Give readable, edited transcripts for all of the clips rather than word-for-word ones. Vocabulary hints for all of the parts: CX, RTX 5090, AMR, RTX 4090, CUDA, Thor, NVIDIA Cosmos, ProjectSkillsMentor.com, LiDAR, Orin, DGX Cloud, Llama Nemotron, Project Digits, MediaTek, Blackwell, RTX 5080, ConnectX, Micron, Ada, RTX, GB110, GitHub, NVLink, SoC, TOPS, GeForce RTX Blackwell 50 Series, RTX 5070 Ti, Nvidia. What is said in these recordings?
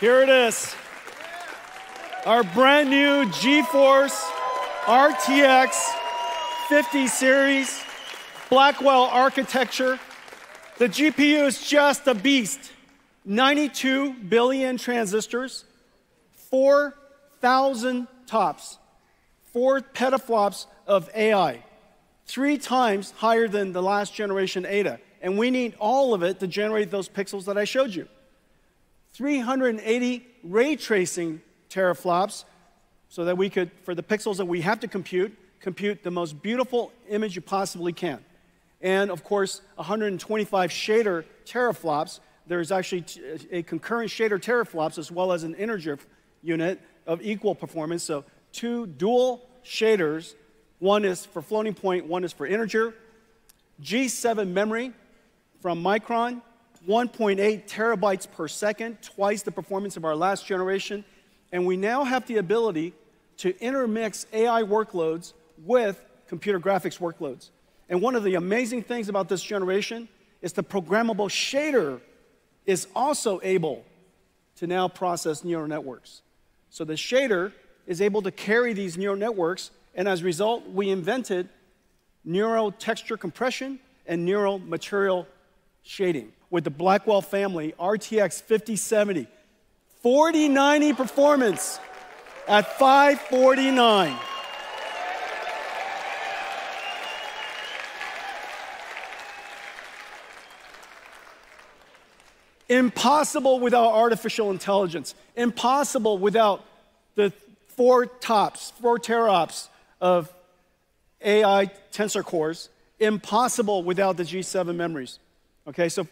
Here it is. Our brand new GeForce RTX 50 Series Blackwell architecture. The GPU is just a beast. 92 billion transistors, 4,000 TOPS, 4 petaflops of AI, 3 times higher than the last generation Ada. And we need all of it to generate those pixels that I showed you. 380 ray tracing teraflops so that we could, for the pixels that we have to compute, compute the most beautiful image you possibly can. And of course, 125 shader teraflops. There's actually a concurrent shader teraflops as well as an integer unit of equal performance. So 2 dual shaders, one is for floating point, one is for integer. G7 memory from Micron, 1.8 terabytes per second, twice the performance of our last generation. And we now have the ability to intermix AI workloads with computer graphics workloads. And one of the amazing things about this generation is the programmable shader is also able to now process neural networks. So the shader is able to carry these neural networks, and as a result, we invented neural texture compression and neural material shading. With the Blackwell family, RTX 5070, 4090 performance at 549. Impossible without artificial intelligence. Impossible without the 4 TOPS, 4 teraops of AI tensor cores. Impossible without the G7 memories. Okay, so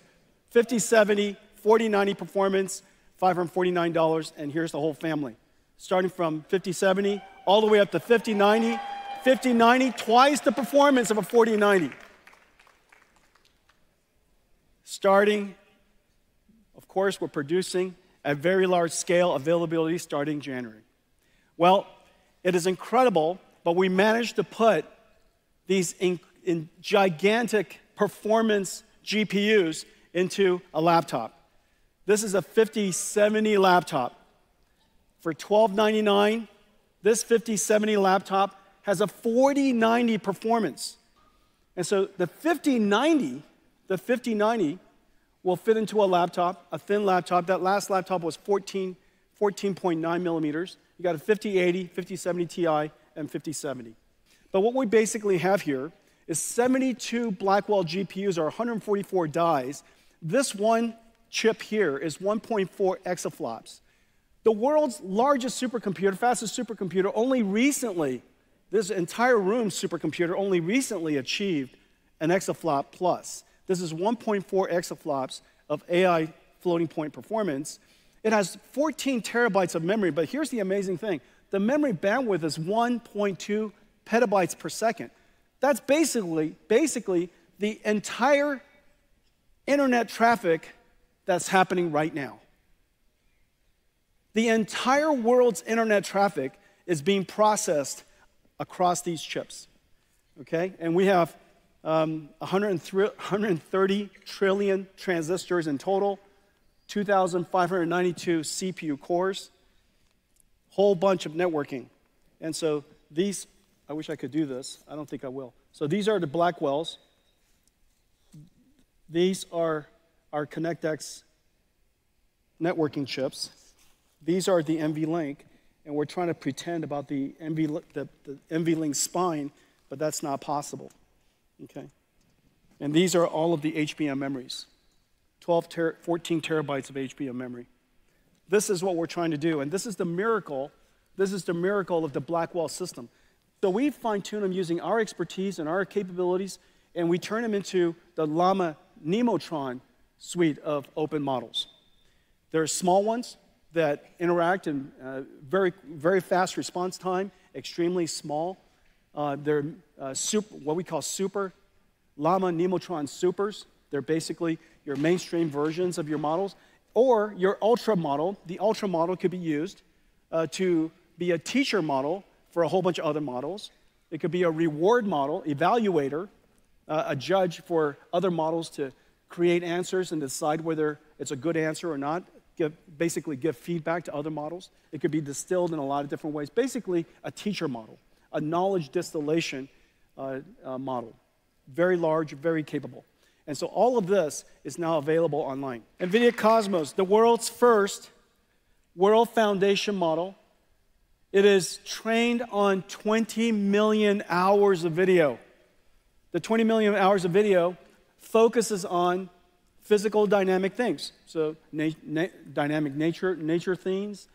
5070, 4090 performance, $549, and here's the whole family. Starting from 5070 all the way up to 5090. 5090, twice the performance of a 4090. Starting, of course, we're producing at very large scale, availability starting January. Well, it is incredible, but we managed to put these in gigantic performance GPUs into a laptop. This is a 5070 laptop. For $1,299, this 5070 laptop has a 4090 performance. And so the 5090 will fit into a laptop, a thin laptop. That last laptop was 14.9 millimeters. You got a 5080, 5070 Ti, and 5070. But what we basically have here is 72 Blackwell GPUs or 144 dies. This one chip here is 1.4 exaflops. The world's largest supercomputer, fastest supercomputer, only recently, this entire room supercomputer only recently achieved an exaflop plus. This is 1.4 exaflops of AI floating point performance. It has 14 terabytes of memory, but here's the amazing thing. The memory bandwidth is 1.2 petabytes per second. That's basically the entire internet traffic that's happening right now. The entire world's internet traffic is being processed across these chips, okay? And we have 130 trillion transistors in total, 2,592 CPU cores, whole bunch of networking. And so these, I wish I could do this. I don't think I will. So these are the Blackwells. These are our ConnectX networking chips. These are the NVLink, and we're trying to pretend about the NVLink spine, but that's not possible. Okay, and these are all of the HBM memories, 14 terabytes of HBM memory. This is what we're trying to do, and this is the miracle. This is the miracle of the Blackwell system. So we fine-tune them using our expertise and our capabilities, and we turn them into the Llama Nemotron suite of open models. There are small ones that interact in very, very fast response time, extremely small. They're what we call super, Llama Nemotron supers. They're basically your mainstream versions of your models. Or your ultra model. The ultra model could be used to be a teacher model for a whole bunch of other models. It could be a reward model, evaluator, a judge for other models to create answers and decide whether it's a good answer or not, basically give feedback to other models. It could be distilled in a lot of different ways. Basically, a teacher model, a knowledge distillation model. Very large, very capable. And so all of this is now available online. NVIDIA Cosmos, the world's first world foundation model. It is trained on 20 million hours of video. The 20 million hours of video focuses on physical dynamic things. So dynamic nature themes,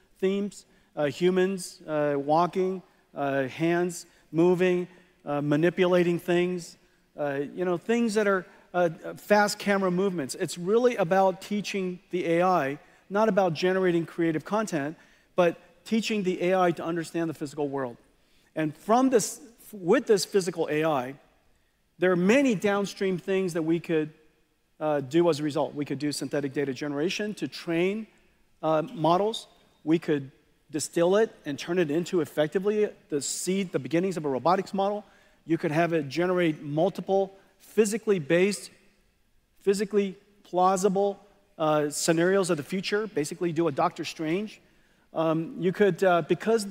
humans walking, hands moving, manipulating things, things that are fast camera movements. It's really about teaching the AI, not about generating creative content, but teaching the AI to understand the physical world. And from this, with this physical AI, there are many downstream things that we could do as a result. We could do synthetic data generation to train models. We could distill it and turn it into effectively the seed, the beginnings of a robotics model. You could have it generate multiple physically based, physically plausible scenarios of the future, basically do a Doctor Strange. You could, because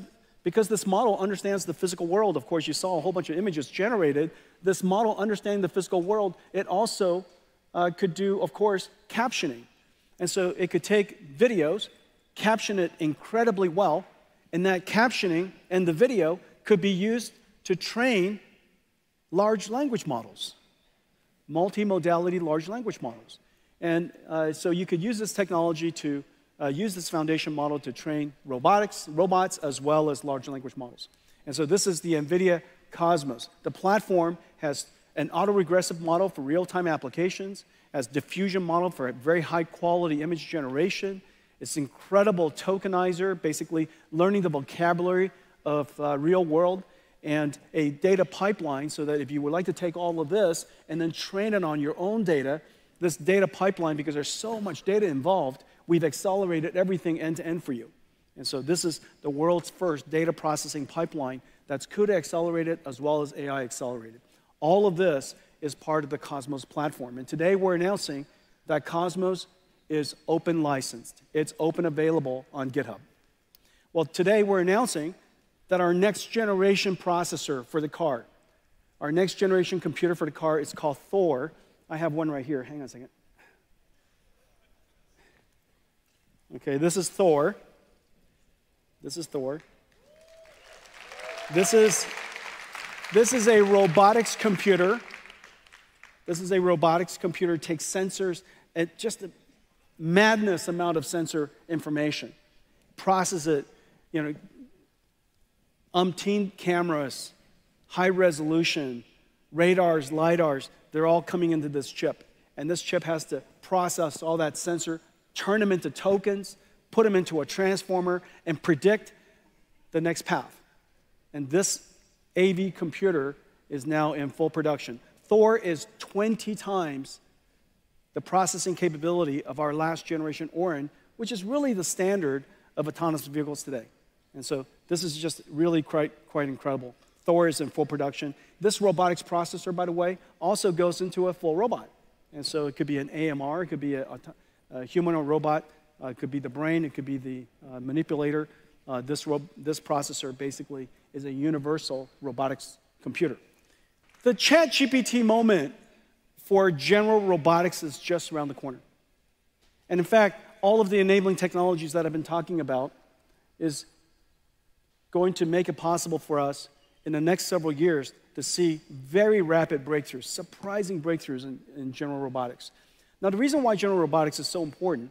this model understands the physical world, of course, you saw a whole bunch of images generated. This model understanding the physical world, it also could do, of course, captioning. And so it could take videos, caption it incredibly well, and that captioning and the video could be used to train large language models, multimodality large language models. And so you could use this technology to use this foundation model to train robots as well as large language models. And so this is the NVIDIA Cosmos. The platform has an autoregressive model for real-time applications, has diffusion model for a very high-quality image generation. It's incredible tokenizer, basically learning the vocabulary of real world, and a data pipeline so that if you would like to take all of this and then train it on your own data, this data pipeline, because there's so much data involved, we've accelerated everything end-to-end for you. And so this is the world's first data processing pipeline that's CUDA accelerated as well as AI accelerated. All of this is part of the Cosmos platform. And today we're announcing that Cosmos is open licensed. It's open available on GitHub. Well, today we're announcing that our next generation processor for the car, our next generation computer for the car is called Thor. I have one right here. Hang on a second. Okay, this is Thor. This is Thor. This is a robotics computer. This is a robotics computer. It takes sensors at just a madness amount of sensor information, process it, umpteen cameras, high resolution, radars, LiDARs, they're all coming into this chip. And this chip has to process all that sensor, turn them into tokens, put them into a transformer, and predict the next path. And this AV computer is now in full production. Thor is 20 times the processing capability of our last generation Orin, which is really the standard of autonomous vehicles today. And so this is just really quite incredible. Thor is in full production. This robotics processor, by the way, also goes into a full robot. And so it could be an AMR, it could be a humanoid robot, it could be the brain, it could be the manipulator. This processor basically is a universal robotics computer. The ChatGPT moment for general robotics is just around the corner. And in fact, all of the enabling technologies that I've been talking about is going to make it possible for us in the next several years to see very rapid breakthroughs, surprising breakthroughs in general robotics. Now, the reason why general robotics is so important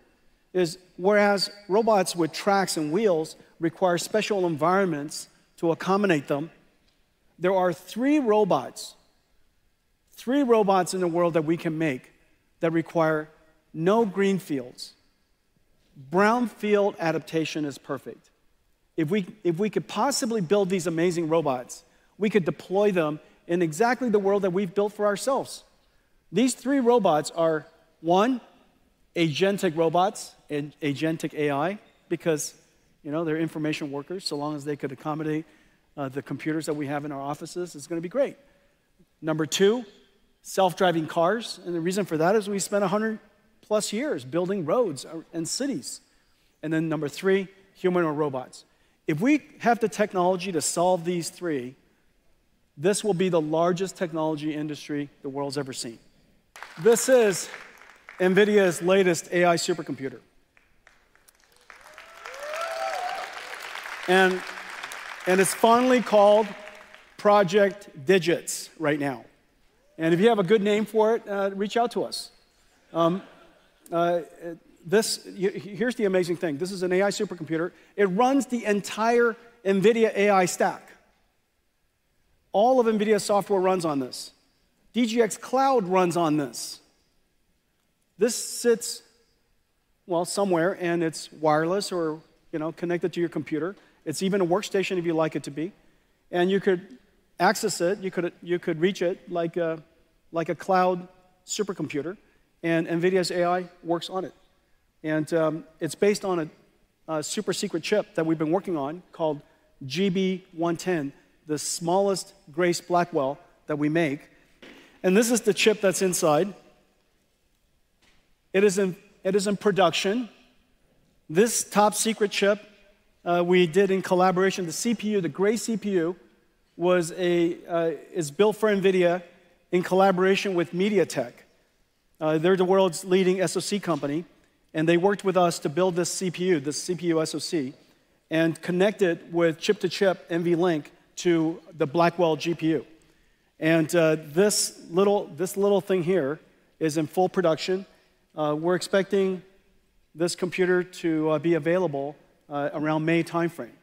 is whereas robots with tracks and wheels require special environments to accommodate them, there are three robots in the world that we can make that require no green fields. Brownfield adaptation is perfect. If we could possibly build these amazing robots, we could deploy them in exactly the world that we've built for ourselves. These three robots are, one, agentic robots and agentic AI, because they're information workers. So long as they could accommodate the computers that we have in our offices, it's going to be great. Number two, self-driving cars. And the reason for that is we spent 100+ years building roads and cities. And then number three, human or robots. If we have the technology to solve these three, this will be the largest technology industry the world's ever seen. This is NVIDIA's latest AI supercomputer. And it's fondly called Project Digits right now. And if you have a good name for it, reach out to us. Here's the amazing thing. This is an AI supercomputer. It runs the entire NVIDIA AI stack. All of NVIDIA's software runs on this. DGX Cloud runs on this. This sits, well, somewhere, and it's wireless or, you know, connected to your computer. It's even a workstation if you like it to be. And you could access it. You could reach it like a cloud supercomputer. And NVIDIA's AI works on it. And it's based on a super secret chip that we've been working on called GB110, the smallest Grace Blackwell that we make. And this is the chip that's inside. It is in production. This top secret chip we did in collaboration. The CPU, the Grace CPU, is built for NVIDIA in collaboration with MediaTek. They're the world's leading SoC company, and they worked with us to build this CPU SoC, and connect it with chip-to-chip NVLink to the Blackwell GPU. And this little thing here is in full production. We're expecting this computer to be available around May timeframe.